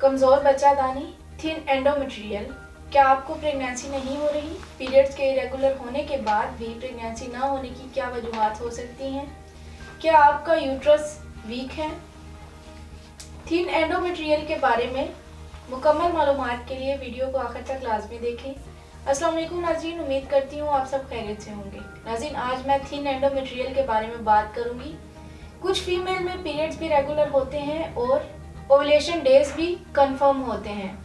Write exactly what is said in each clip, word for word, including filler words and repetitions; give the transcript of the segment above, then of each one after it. कमज़ोर बच्चादानी, thin endometrial. क्या आपको प्रेगनेंसी नहीं हो रही? पीरियड्स के इरेगुलर होने के बाद भी प्रेगनेंसी ना होने की क्या वजूहत हो सकती हैं? क्या आपका यूट्रस वीक है? थिन एंडोमेट्रियल के बारे में मुकम्मल मालूमात के लिए वीडियो को आखिर तक लाजमी देखें। अस्सलाम वालेकुम नाज़रीन, उम्मीद करती हूँ आप सब खैरियत से होंगे। नाज़रीन, आज मैं थिन एंडोमेट्रियल के बारे में बात करूँगी। कुछ फीमेल में पीरियड्स भी रेगुलर होते हैं और ओवुलेशन डेज भी कंफर्म होते हैं,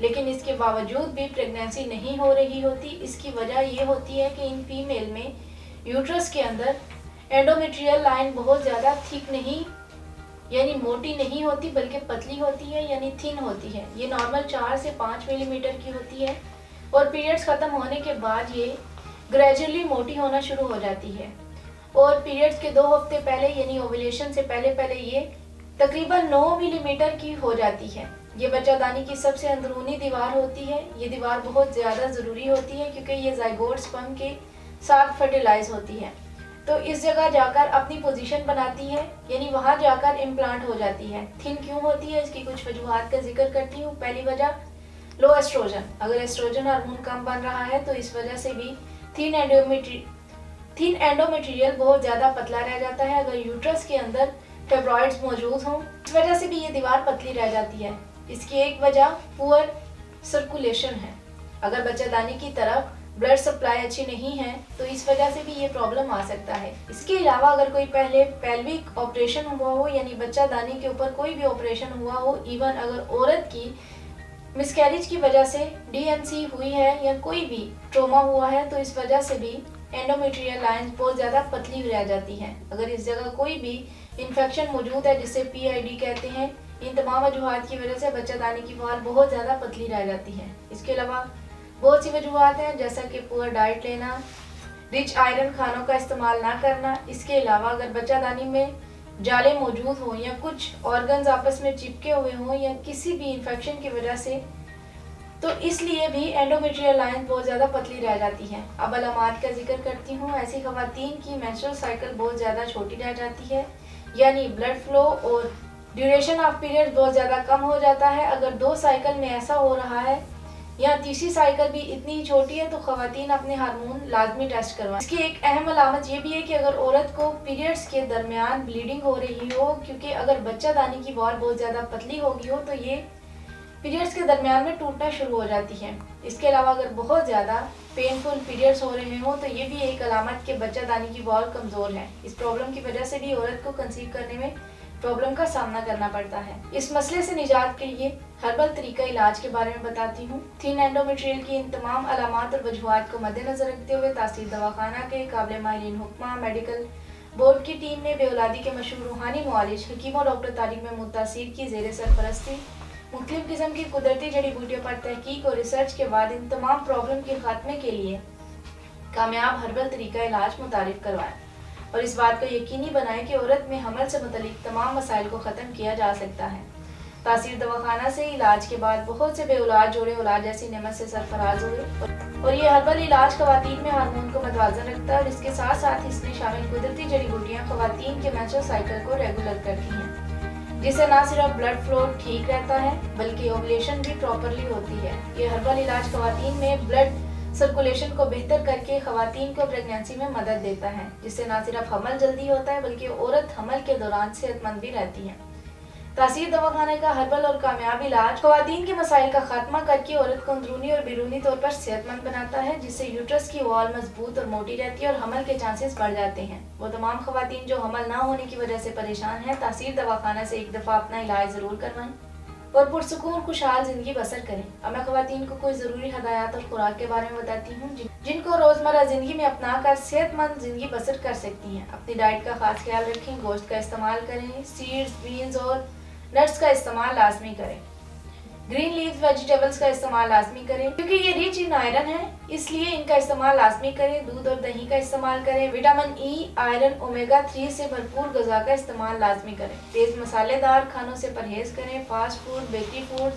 लेकिन इसके बावजूद भी प्रेगनेंसी नहीं हो रही होती। इसकी वजह ये होती है कि इन फीमेल में यूट्रस के अंदर एंडोमेट्रियल लाइन बहुत ज़्यादा थिक नहीं, यानी मोटी नहीं होती, बल्कि पतली होती है, यानी थिन होती है। ये नॉर्मल चार से पाँच मिलीमीटर की होती है और पीरियड्स ख़त्म होने के बाद ये ग्रेजुअली मोटी होना शुरू हो जाती है। और पीरियड्स के दो हफ्ते पहले, यानी ओवुलेशन से पहले पहले ये तकरीबन नौ मिलीमीटर की हो जाती है। ये बच्चादानी की सबसे अंदरूनी दीवार होती है। ये दीवार बहुत ज़्यादा ज़रूरी होती है क्योंकि ये जाइगोट स्पर्म के साथ फर्टिलाइज होती है, तो इस जगह जाकर अपनी पोजीशन बनाती है, यानी वहाँ जाकर इम्प्लांट हो जाती है। थिन क्यों होती है, इसकी कुछ वजूहत का जिक्र करती हूँ। पहली वजह लो एस्ट्रोजन। अगर एस्ट्रोजन हार्मोन कम बन रहा है तो इस वजह से भी थिन एंडोमेट्री थिन एंडोमेट्रियल बहुत ज़्यादा पतला रह जाता है। अगर यूट्रस के अंदर फेब्रॉइड्स मौजूद हों, इस वजह से भी ये दीवार पतली रह जाती है। इसकी एक वजह पुअर सर्कुलेशन है। अगर बच्चादानी की तरफ ब्लड सप्लाई अच्छी नहीं है तो इस वजह से भी ये प्रॉब्लम आ सकता है। इसके अलावा अगर कोई पहले पेल्विक ऑपरेशन हुआ हो, यानी बच्चादानी के ऊपर कोई भी ऑपरेशन हुआ हो, इवन अगर औरत की मिसकैरेज की वजह से डी एन सी हुई है या कोई भी ट्रॉमा हुआ है, तो इस वजह से भी एंडोमेट्रियल लाइंस बहुत ज़्यादा पतली रह जाती हैं। अगर इस जगह कोई भी इन्फेक्शन मौजूद है जिसे पी आई डी कहते हैं, इन तमाम वजूहत की वजह से बच्चादानी की वॉल बहुत ज़्यादा पतली रह जाती है। इसके अलावा बहुत सी वजूहत हैं, जैसा कि पुअर डाइट लेना, रिच आयरन खानों का इस्तेमाल ना करना। इसके अलावा अगर बच्चादानी में जाले मौजूद हों या कुछ ऑर्गन्स आपस में चिपके हुए हों या किसी भी इन्फेक्शन की वजह से, तो इसलिए भी एंडोमेट्रियल लाइन बहुत ज़्यादा पतली रह जाती है। अब अलामात का जिक्र करती हूँ। ऐसी खवातीन की मेंस्ट्रुअल साइकिल बहुत ज़्यादा छोटी रह जाती है, यानी ब्लड फ्लो और ड्यूरेशन ऑफ पीरियड बहुत ज़्यादा कम हो जाता है। अगर दो साइकिल में ऐसा हो रहा है या तीसरी साइकिल भी इतनी ही छोटी है, तो खवातीन अपने हार्मोन लाजमी टेस्ट करवाएं। इसकी एक अहम अलामत यह भी है कि अगर औरत को पीरियड्स के दरमियान ब्लीडिंग हो रही हो, क्योंकि अगर बच्चादानी की वॉल बहुत ज़्यादा पतली होगी हो तो ये पीरियड्स के दरमियान में टूटना शुरू हो जाती है। इसके अलावा अगर बहुत ज़्यादा पेनफुल पीरियड्स हो रहे हों तो ये भी एक अलामत के बच्चादानी की वॉल कमज़ोर है। इस प्रॉब्लम की वजह से भी औरत को कंसीव करने में प्रॉब्लम का सामना करना पड़ता है। इस मसले से निजात के लिए हर्बल तरीका इलाज के बारे में बताती हूँ। थिन एंडोमेट्रियल की इन तमाम अलामात और वजूहत को मद्देनजर रखते हुए तासीर दवाखाना के काबिल माहिरीन हुक्मा मेडिकल बोर्ड की टीम ने बेउलादी के मशहूर रूहानी मुआलिज हकीम डॉक्टर तारिक महमूद तासीर की जेर सरपरस्ती मुख्तलिफ किस्म की कुदरती जड़ी बूटियों पर तहकीक और रिसर्च के बाद इन तमाम प्रॉब्लम के खात्मे के लिए कामयाब हर्बल तरीका इलाज मुतारिफ करवाएं और इस बात को यकीनी बनाएं कि औरत में हमल से मुतलिक तमाम मसाइल को ख़त्म किया जा सकता है। तासीर दवाखाना से इलाज के बाद बहुत से बेउलाद जोड़े औलाद जैसी नेमत से सरफराज हुए और ये हर्बल इलाज खवातीन में हार्मोन को मतवाजन रखता है और इसके साथ साथ इसमें शामिल कुदरती जड़ी बूटियाँ खवातीन के मेंस्ट्रुअल साइकिल को रेगुलर करती हैं, जिससे ना सिर्फ ब्लड फ्लो ठीक रहता है बल्कि ओवुलेशन भी प्रॉपरली होती है। ये हर्बल इलाज खवातीन में ब्लड सर्कुलेशन को बेहतर करके खवातीन को प्रेगनेंसी में मदद देता है, जिससे ना सिर्फ हमल जल्दी होता है बल्कि औरत हमल के दौरान सेहतमंद भी रहती है। तासीर दवाखाना का हर्बल और कामयाब इलाज खवातीन के मसाइल का खात्मा करके औरत को अंदरूनी और बैरूनी तौर पर सेहतमंद बनाता है, जिससे यूट्रस की वॉल मजबूत और मोटी रहती है और हमल के चांसेस बढ़ जाते हैं। वो तमाम खवातीन जो हमल ना होने की वजह से परेशान है, तासीर दवाखाना से एक दफ़ा अपना इलाज ज़रूर करवाएं और पुरसकून खुशहाल ज़िंदगी बसर करें। अब मैं ख़वातीन को कुछ ज़रूरी हदायत और खुराक के बारे में बताती हूँ जिनको रोज़मर्रा ज़िंदगी में अपना कर सेहतमंद ज़िंदगी बसर कर सकती हैं। अपनी डाइट का खास ख्याल रखें, गोश्त का इस्तेमाल करें, सीड्स, बीन्स और नट्स का इस्तेमाल लाजमी करें, ग्रीन लीव्स, वेजिटेबल्स का इस्तेमाल लाजमी करें क्योंकि ये रिच इन आयरन है, इसलिए इनका इस्तेमाल लाजमी करें। दूध और दही का इस्तेमाल करें। Vitamin E, iron, omega three से भरपूर गजा का इस्तेमाल लाजमी करें। तेज़ मसालेदार खानों से परहेज़ करें। Fast food, bakery food,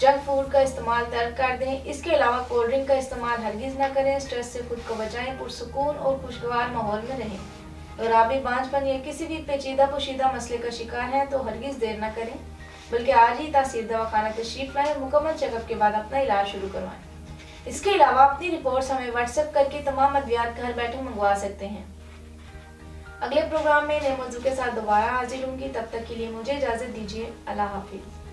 junk food का इस्तेमाल तर्क कर दें। इसके अलावा कोल्ड ड्रिंक का इस्तेमाल हरगिज़ ना करें। स्ट्रेस से खुद को बचाएं, पुरसुकून और खुशगवार माहौल में रहें। अगर आप भी बांझपन या किसी भी पेचीदा पोशीदा मसले का शिकार हैं तो हरगिज़ देर ना करें, बल्कि आज ही तासीर दवाखाना तशरीफ लाएं और मुकम्मल चेकअप के बाद अपना इलाज शुरू करवाएं। इसके अलावा अपनी रिपोर्ट्स हमें व्हाट्सएप करके तमाम अद्वियात घर बैठे मंगवा सकते हैं। अगले प्रोग्राम में नए मौजू के साथ दोबारा हाजिर होंगी, तब तक के लिए मुझे इजाज़त दीजिए। अल्लाह हाफिज़।